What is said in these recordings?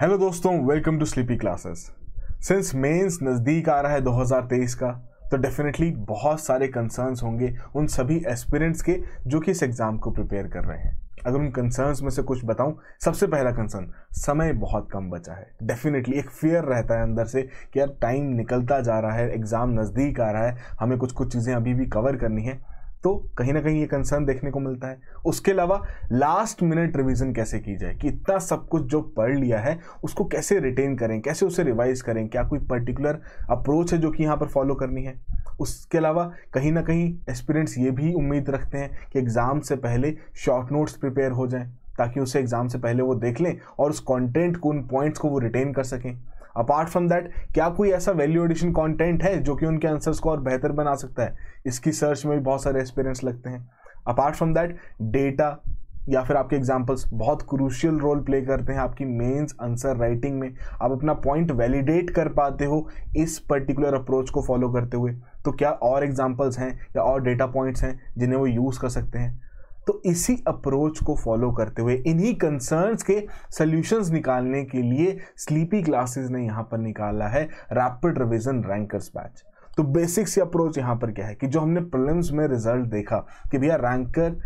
Hello दोस्तों, welcome to sleepy classes. Since mains नज़दीक आ रहा है 2023 का, तो डेफिनेटली बहुत सारे कंसर्न्स होंगे उन सभी एस्पिरेंट्स के जो कि इस एग्ज़ाम को प्रिपेयर कर रहे हैं। अगर उन कंसर्न्स में से कुछ बताऊं, सबसे पहला कंसर्न, समय बहुत कम बचा है। डेफिनेटली एक फियर रहता है अंदर से कि यार टाइम निकलता जा रहा है, एग्ज़ाम नज़दीक आ रहा है, हमें कुछ चीज़ें अभी भी कवर करनी है, तो कहीं ना कहीं ये कंसर्न देखने को मिलता है। उसके अलावा लास्ट मिनट रिवीजन कैसे की जाए कि इतना सब कुछ जो पढ़ लिया है उसको कैसे रिटेन करें, कैसे उसे रिवाइज करें, क्या कोई पर्टिकुलर अप्रोच है जो कि यहाँ पर फॉलो करनी है। उसके अलावा कहीं ना कहीं एस्पिरेंट्स ये भी उम्मीद रखते हैं कि एग्ज़ाम से पहले शॉर्ट नोट्स प्रिपेयर हो जाएँ ताकि उसे एग्ज़ाम से पहले वो देख लें और उस कॉन्टेंट को, उन पॉइंट्स को वो रिटेन कर सकें। अपार्ट फ्रॉम दैट, क्या कोई ऐसा वैल्यू एडिशन कंटेंट है जो कि उनके आंसर्स को और बेहतर बना सकता है, इसकी सर्च में भी बहुत सारे एस्पिरेंट्स लगते हैं। अपार्ट फ्रॉम दैट, डेटा या फिर आपके एग्जाम्पल्स बहुत क्रूशियल रोल प्ले करते हैं आपकी मेंस आंसर राइटिंग में। आप अपना पॉइंट वैलिडेट कर पाते हो इस पर्टिकुलर अप्रोच को फॉलो करते हुए, तो क्या और एग्जाम्पल्स हैं या और डेटा पॉइंट्स हैं जिन्हें वो यूज़ कर सकते हैं। तो इसी अप्रोच को फॉलो करते हुए इन्हीं कंसर्न्स के सॉल्यूशंस निकालने के लिए स्लीपी क्लासेस ने यहाँ पर निकाला है रैपिड रिवीजन रैंकर्स बैच। तो बेसिक्स अप्रोच यहाँ पर क्या है कि जो हमने प्रीलिम्स में रिजल्ट देखा कि भैया रैंकर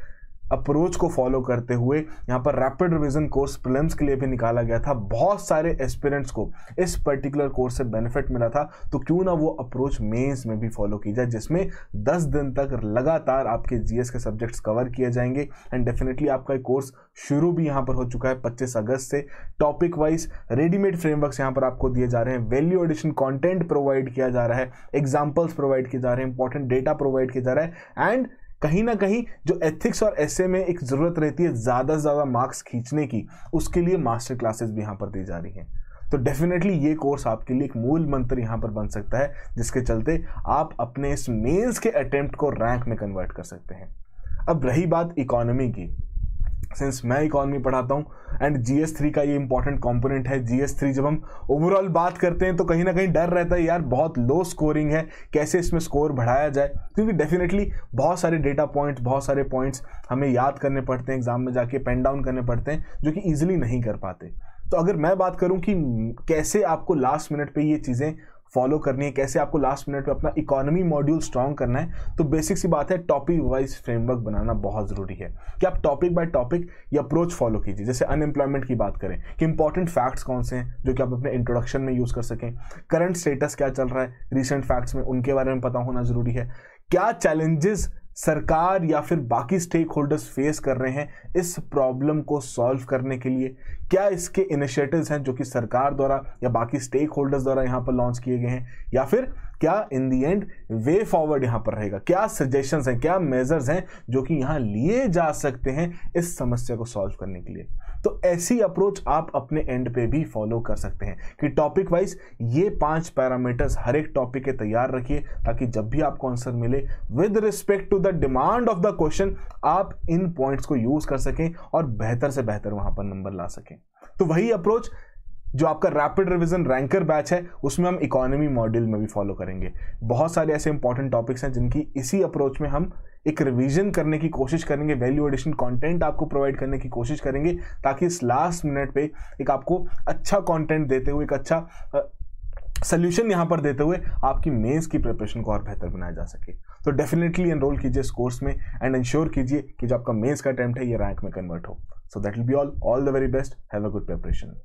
अप्रोच को फॉलो करते हुए यहाँ पर रैपिड रिवीजन कोर्स प्रीलिम्स के लिए भी निकाला गया था। बहुत सारे एस्पिरेंट्स को इस पर्टिकुलर कोर्स से बेनिफिट मिला था, तो क्यों ना वो अप्रोच मेंस में भी फॉलो की जाए जिसमें 10 दिन तक लगातार आपके जीएस के सब्जेक्ट्स कवर किए जाएंगे। एंड डेफिनेटली आपका एक कोर्स शुरू भी यहाँ पर हो चुका है 25 अगस्त से। टॉपिक वाइज रेडीमेड फ्रेमवर्क्स यहाँ पर आपको दिए जा रहे हैं, वैल्यू एडिशन कॉन्टेंट प्रोवाइड किया जा रहा है, एग्जाम्पल्स प्रोवाइड किए जा रहे हैं, इंपॉर्टेंट डेटा प्रोवाइड किया जा रहा है। एंड कहीं ना कहीं जो एथिक्स और एसए में एक ज़रूरत रहती है ज़्यादा से ज़्यादा मार्क्स खींचने की, उसके लिए मास्टर क्लासेस भी यहाँ पर दी जा रही हैं। तो डेफिनेटली ये कोर्स आपके लिए एक मूल मंत्र यहाँ पर बन सकता है जिसके चलते आप अपने इस मेंस के अटेम्प्ट को रैंक में कन्वर्ट कर सकते हैं। अब रही बात इकोनॉमी की, सिंस मैं इकोनॉमी पढ़ाता हूँ एंड GS3 का ये इंपॉर्टेंट कंपोनेंट है। GS3 जब हम ओवरऑल बात करते हैं तो कहीं ना कहीं डर रहता है यार बहुत लो स्कोरिंग है, कैसे इसमें स्कोर बढ़ाया जाए, क्योंकि डेफिनेटली बहुत सारे डेटा पॉइंट्स, बहुत सारे पॉइंट्स हमें याद करने पड़ते हैं, एग्जाम में जाके पेन डाउन करने पड़ते हैं जो कि ईजिली नहीं कर पाते। तो अगर मैं बात करूँ कि कैसे आपको लास्ट मिनट पर ये चीज़ें फॉलो करनी है, कैसे आपको लास्ट मिनट पे अपना इकोनॉमी मॉड्यूल स्ट्रॉन्ग करना है, तो बेसिक सी बात है टॉपिक वाइज फ्रेमवर्क बनाना बहुत ज़रूरी है कि आप टॉपिक बाय टॉपिक ये अप्रोच फॉलो कीजिए। जैसे अनएम्प्लॉयमेंट की बात करें कि इंपॉर्टेंट फैक्ट्स कौन से हैं जो कि आप अपने इंट्रोडक्शन में यूज़ कर सकें, करंट स्टेटस क्या चल रहा है रिसेंट फैक्ट्स में, उनके बारे में पता होना ज़रूरी है, क्या चैलेंजेस सरकार या फिर बाकी स्टेक होल्डर्स फेस कर रहे हैं इस प्रॉब्लम को सॉल्व करने के लिए, क्या इसके इनिशिएटिव्स हैं जो कि सरकार द्वारा या बाकी स्टेक होल्डर्स द्वारा यहाँ पर लॉन्च किए गए हैं, या फिर क्या इन दी एंड वे फॉरवर्ड यहाँ पर रहेगा, क्या सजेशंस हैं, क्या मेजर्स हैं जो कि यहाँ लिए जा सकते हैं इस समस्या को सॉल्व करने के लिए। तो ऐसी अप्रोच आप अपने एंड पे भी फॉलो कर सकते हैं कि टॉपिक वाइज ये 5 पैरामीटर्स हर एक टॉपिक के तैयार रखिए ताकि जब भी आपको आंसर मिले with respect to the demand of the question आप इन पॉइंट्स को यूज़ कर सकें और बेहतर से बेहतर वहाँ पर नंबर ला सकें। तो वही अप्रोच जो आपका रैपिड रिवीजन रैंकर बैच है उसमें हम इकोनॉमी मॉड्यूल में भी फॉलो करेंगे। बहुत सारे ऐसे इंपॉर्टेंट टॉपिक्स हैं जिनकी इसी अप्रोच में हम एक रिवीजन करने की कोशिश करेंगे, वैल्यू एडिशन कंटेंट आपको प्रोवाइड करने की कोशिश करेंगे ताकि इस लास्ट मिनट पे एक आपको अच्छा कंटेंट देते हुए, एक अच्छा सॉल्यूशन यहाँ पर देते हुए आपकी मेंस की प्रिपरेशन को और बेहतर बनाया जा सके। तो डेफिनेटली एनरोल कीजिए इस कोर्स में एंड इंश्योर कीजिए कि जो आपका मेंस का अटेम्प्ट है ये रैंक में कन्वर्ट हो। So that will be all the very best, have a good preparation.